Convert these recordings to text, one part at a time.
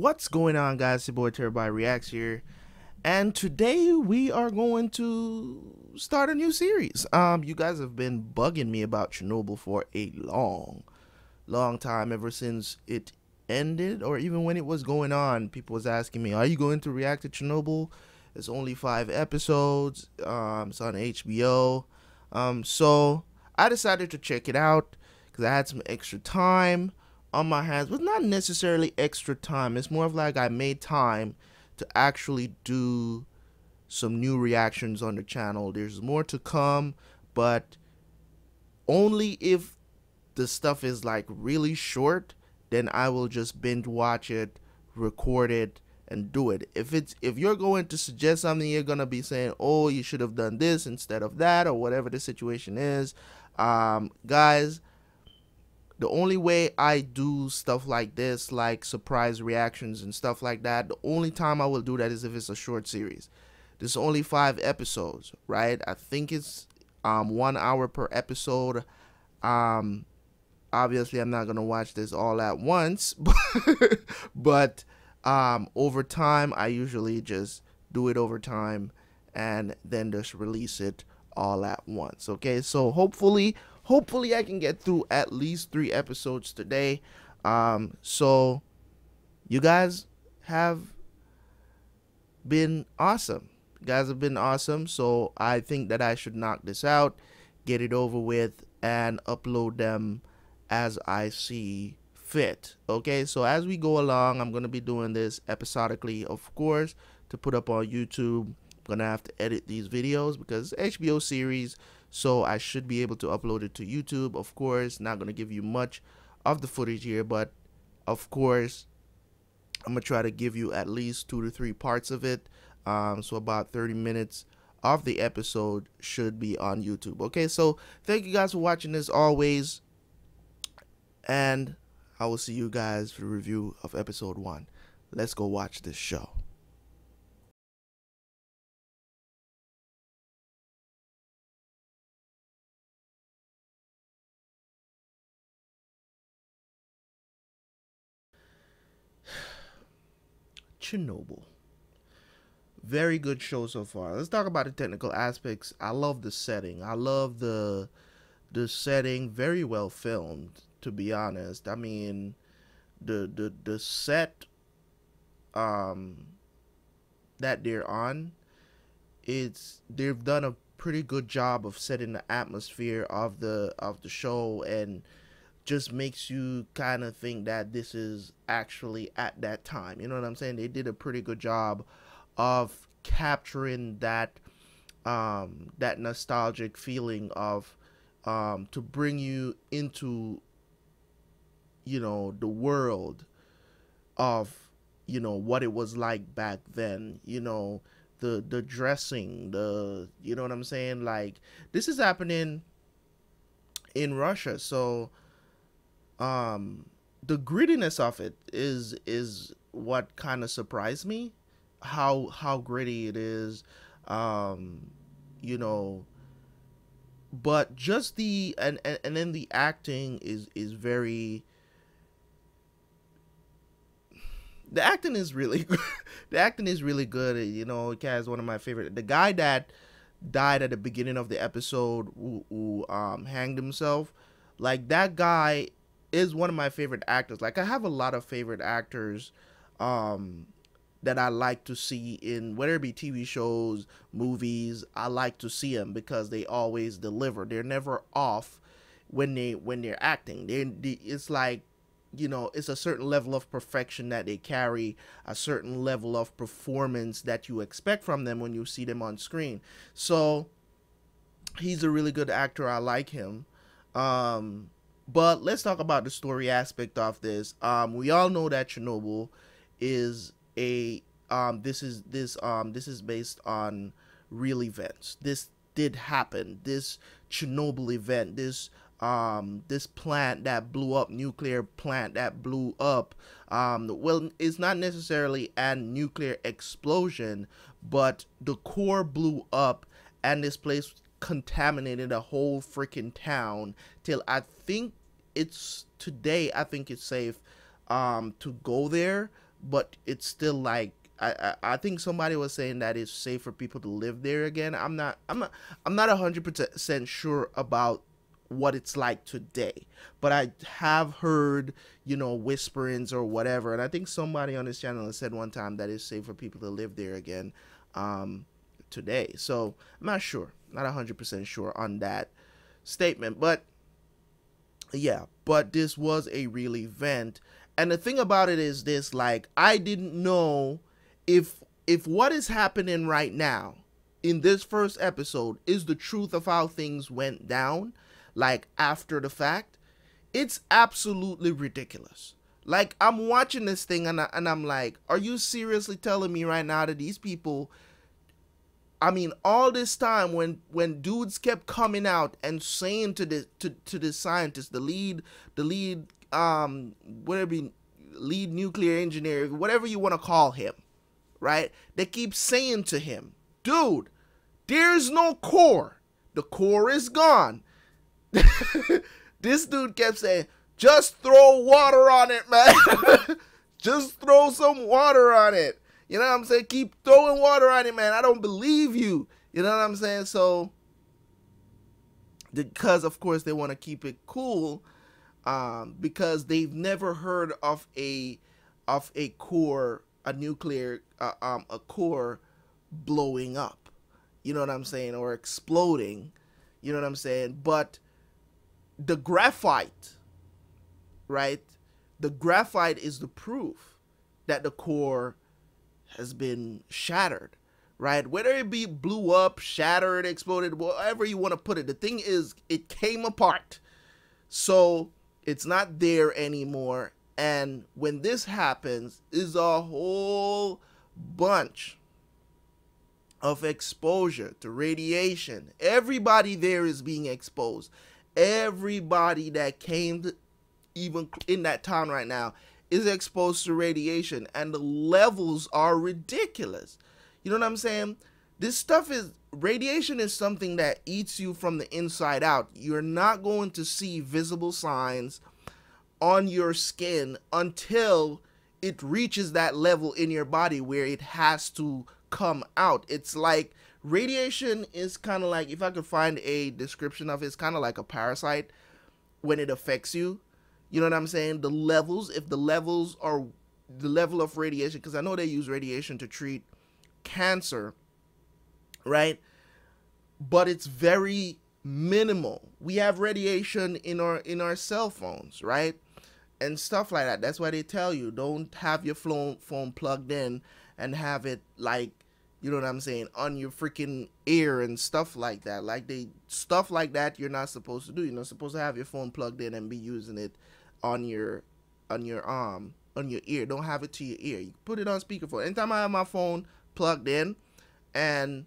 What's going on, guys? It's your boy Terabyt Reacts here, and today we are going to start a new series. You guys have been bugging me about Chernobyl for a long time. Ever since it ended, or even when it was going on, people was asking me, are you going to react to Chernobyl? It's only 5 episodes. It's on HBO. So I decided to check it out because I had some extra time on my hands. But not necessarily extra time, it's more of like I made time to actually do some new reactions on the channel. There's more to come, but only if the stuff is like really short, then I will just binge watch it, record it, and do it. If you're going to suggest something, you're gonna be saying, oh, you should have done this instead of that, or whatever the situation is. Guys, the only way I do stuff like this, like surprise reactions and stuff like that, the only time I will do that is if it's a short series. There's only 5 episodes, right? I think it's 1 hour per episode. Obviously, I'm not going to watch this all at once, but over time, I usually just do it over time and then just release it all at once. Okay, so hopefully I can get through at least 3 episodes today. So you guys have been awesome. You guys have been awesome. So I think that I should knock this out, get it over with, and upload them as I see fit. Okay, so as we go along, I'm going to be doing this episodically, of course, to put up on YouTube. Gonna have to edit these videos because it's an HBO series, so I should be able to upload it to YouTube. Of course, not gonna give you much of the footage here, but of course I'm gonna try to give you at least 2 to 3 parts of it. So about 30 minutes of the episode should be on YouTube. Okay, so thank you guys for watching this always, and I will see you guys for the review of episode 1. Let's go watch this show. Chernobyl. Very good show so far. Let's talk about the technical aspects. I love the setting. I love the setting. Very well filmed, to be honest. I mean, the set that they're on, they've done a pretty good job of setting the atmosphere of the show, and just makes you kind of think that this is actually at that time. You know what I'm saying? They did a pretty good job of capturing that that nostalgic feeling of to bring you into, you know, the world of, you know, what it was like back then. You know, the dressing, you know what I'm saying? Like, this is happening in Russia, so the grittiness of it is what kind of surprised me, how gritty it is, you know, but just the, and then the acting is very, the acting is really good. The acting is really good. You know, Kaz is one of my favorite, the guy that died at the beginning of the episode, who hanged himself, like, that guy is one of my favorite actors. Like, I have a lot of favorite actors that I like to see in, whether it be TV shows, movies. I like to see them because they always deliver. They're never off when they're acting. It's like, you know, it's a certain level of perfection that they carry, a certain level of performance that you expect from them when you see them on screen. So he's a really good actor. I like him. But let's talk about the story aspect of this. We all know that Chernobyl is a this is based on real events. This did happen. This Chernobyl event, this plant that blew up, nuclear plant that blew up. Well, it's not necessarily a nuclear explosion, but the core blew up, and this place contaminated a whole freaking town till, I think, it's today. I think it's safe to go there, but it's still like I think somebody was saying that it's safe for people to live there again. I'm not 100% sure about what it's like today, but I have heard, you know, whisperings or whatever, and I think somebody on this channel has said one time that it's safe for people to live there again today. So I'm not sure, not 100% sure on that statement, but yeah, but this was a real event. And the thing about it is this, like, I didn't know if what is happening right now in this first episode is the truth of how things went down, like after the fact. It's absolutely ridiculous. Like, I'm watching this thing and I'm like, are you seriously telling me right now that these people, I mean, all this time when dudes kept coming out and saying to this scientist, the lead whatever, lead nuclear engineer, whatever you want to call him, right? They keep saying to him, dude, there's no core. The core is gone. This dude kept saying, just throw water on it, man. Just throw some water on it. You know what I'm saying? Keep throwing water on it, man. I don't believe you. You know what I'm saying? So, because of course they want to keep it cool, because they've never heard of a core, a nuclear, a core blowing up. You know what I'm saying? Or exploding. You know what I'm saying? But the graphite, right? The graphite is the proof that the core has been shattered, right? Whether it be blew up, shattered, exploded, whatever you want to put it, the thing is it came apart, so it's not there anymore. And when this happens, is a whole bunch of exposure to radiation. Everybody there is being exposed. Everybody that came to, even in that town right now, is exposed to radiation, and the levels are ridiculous. You know what I'm saying? This stuff is, radiation is something that eats you from the inside out. You're not going to see visible signs on your skin until it reaches that level in your body where it has to come out. It's like, radiation is kind of like, if I could find a description of it, it's kind of like a parasite when it affects you. You know what I'm saying? The levels, if the levels are, the level of radiation, because I know they use radiation to treat cancer, right? But it's very minimal. We have radiation in our cell phones, right? And stuff like that. That's why they tell you, don't have your phone plugged in and have it, like, you know what I'm saying, on your freaking ear and stuff like that. Like, they, stuff like that you're not supposed to do. You're not supposed to have your phone plugged in and be using it on your arm, on your ear. Don't have it to your ear. You put it on speakerphone. Anytime I have my phone plugged in and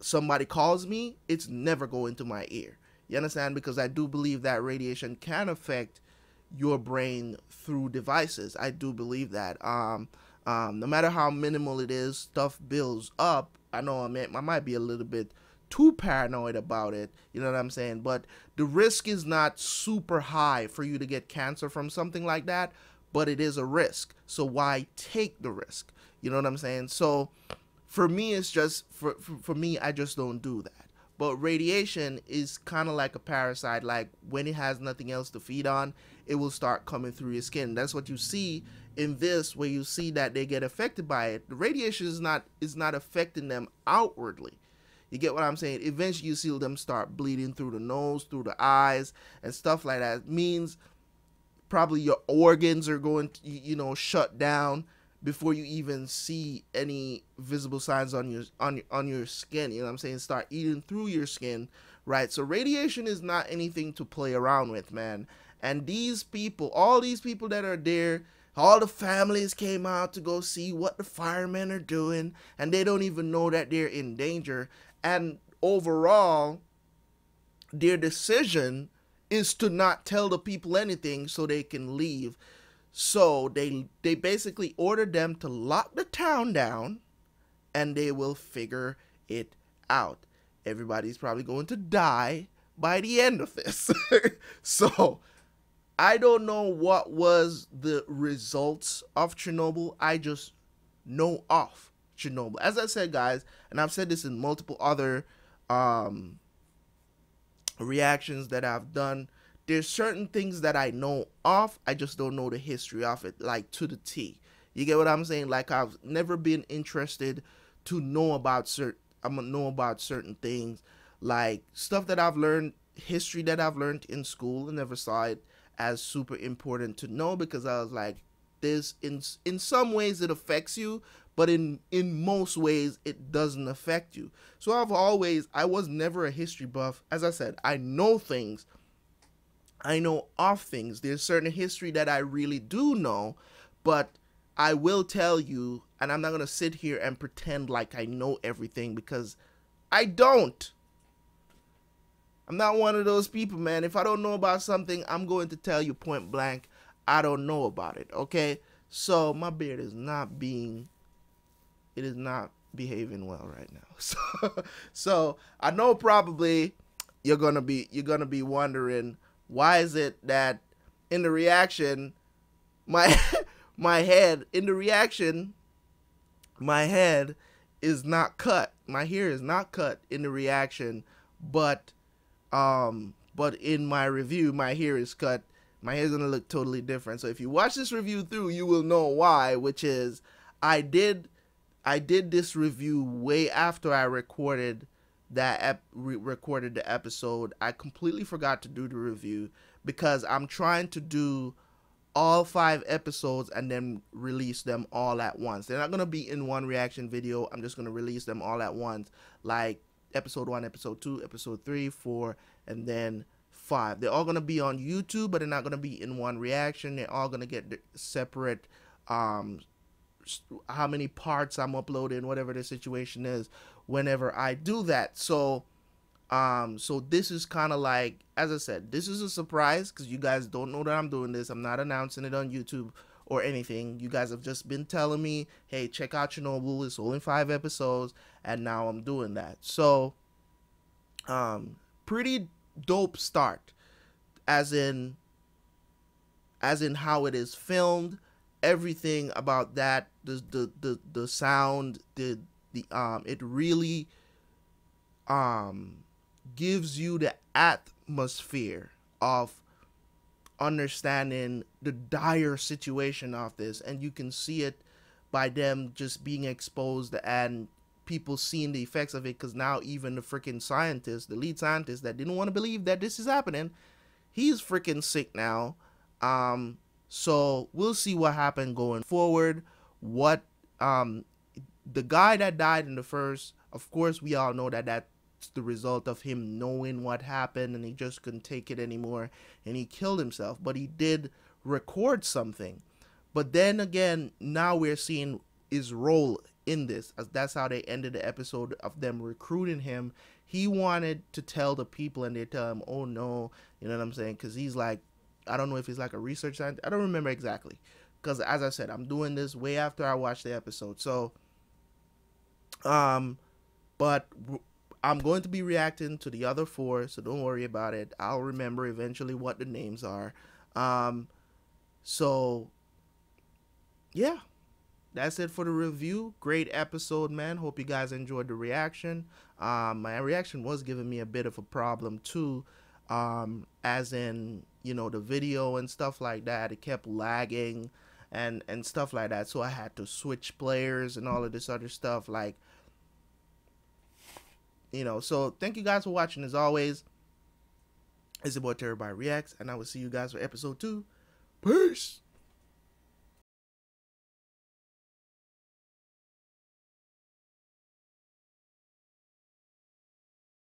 somebody calls me, it's never going to my ear. You understand? Because I do believe that radiation can affect your brain through devices. I do believe that. No matter how minimal it is, stuff builds up. I know I might be a little bit too paranoid about it, you know what I'm saying? But the risk is not super high for you to get cancer from something like that, but it is a risk. So why take the risk? You know what I'm saying? So for me, it's just, for me, I just don't do that. But radiation is kind of like a parasite. Like, when it has nothing else to feed on, it will start coming through your skin. That's what you see in this, where you see that they get affected by it. The radiation is not affecting them outwardly. You get what I'm saying? Eventually you see them start bleeding through the nose, through the eyes, and stuff like that. It means probably your organs are going to, you know, shut down before you even see any visible signs on your skin. You know what I'm saying? Start eating through your skin, right? So radiation is not anything to play around with, man. And these people, all these people that are there, all the families came out to go see what the firemen are doing, and they don't even know that they're in danger. And overall, their decision is to not tell the people anything so they can leave. So they basically ordered them to lock the town down, and they will figure it out. Everybody's probably going to die by the end of this. So I don't know what was the results of Chernobyl. I just know of Chernobyl. As I said, guys, and I've said this in multiple other reactions that I've done, there's certain things that I know of. I just don't know the history of it, like to the T. You get what I'm saying? Like, I've never been interested to know about certain things, like stuff that I've learned, history that I've learned in school, and never saw it as super important to know, because I was like, this in some ways it affects you, but in most ways it doesn't affect you. So I was never a history buff. As I said, I know things, I know of things. There's certain history that I really do know, but I will tell you, and I'm not gonna sit here and pretend like I know everything, because I don't. I'm not one of those people, man. If I don't know about something, I'm going to tell you point blank, I don't know about it, okay? So my beard is not being, it is not behaving well right now. So I know probably you're gonna be wondering, why is it that in the reaction my head is not cut, my hair is not cut in the reaction, but in my review my hair is cut. My hair's gonna look totally different. So if you watch this review through, you will know why, which is I did this review way after I recorded the episode. I completely forgot to do the review because I'm trying to do all 5 episodes and then release them all at once. They're not gonna be in one reaction video. I'm just gonna release them all at once, like episode 1, episode 2, episode 3, 4, and then 5. They're all gonna be on YouTube, but they're not gonna be in one reaction. They're all gonna get separate, how many parts I'm uploading, whatever the situation is, whenever I do that. So so this is kind of like, as I said, this is a surprise because you guys don't know that I'm doing this. I'm not announcing it on YouTube or anything. You guys have just been telling me, hey, check out Chernobyl, it's only 5 episodes, and now I'm doing that. So pretty dope start, as in how it is filmed, everything about that, the sound, it really gives you the atmosphere of understanding the dire situation of this, and you can see it by them just being exposed and people seeing the effects of it, because now even the freaking scientist, the lead scientist that didn't want to believe that this is happening, he's freaking sick now. So we'll see what happened going forward. What the guy that died in the first, of course we all know that that the result of him knowing what happened, and he just couldn't take it anymore and he killed himself. But he did record something. But then again, now we're seeing his role in this, as that's how they ended the episode, of them recruiting him. He wanted to tell the people and they tell him, oh no, you know what I'm saying, because he's like, I don't know if he's like a research scientist, I don't remember exactly, because as I said, I'm doing this way after I watched the episode. So but I'm going to be reacting to the other 4, so don't worry about it. I'll remember eventually what the names are. So yeah, that's it for the review. Great episode, man. Hope you guys enjoyed the reaction. My reaction was giving me a bit of a problem too, as in, you know, the video and stuff like that. It kept lagging and stuff like that. So I had to switch players and all of this other stuff, like, you know. So thank you guys for watching. As always, it's your boy Terabyt Reacts, and I will see you guys for episode 2. Peace.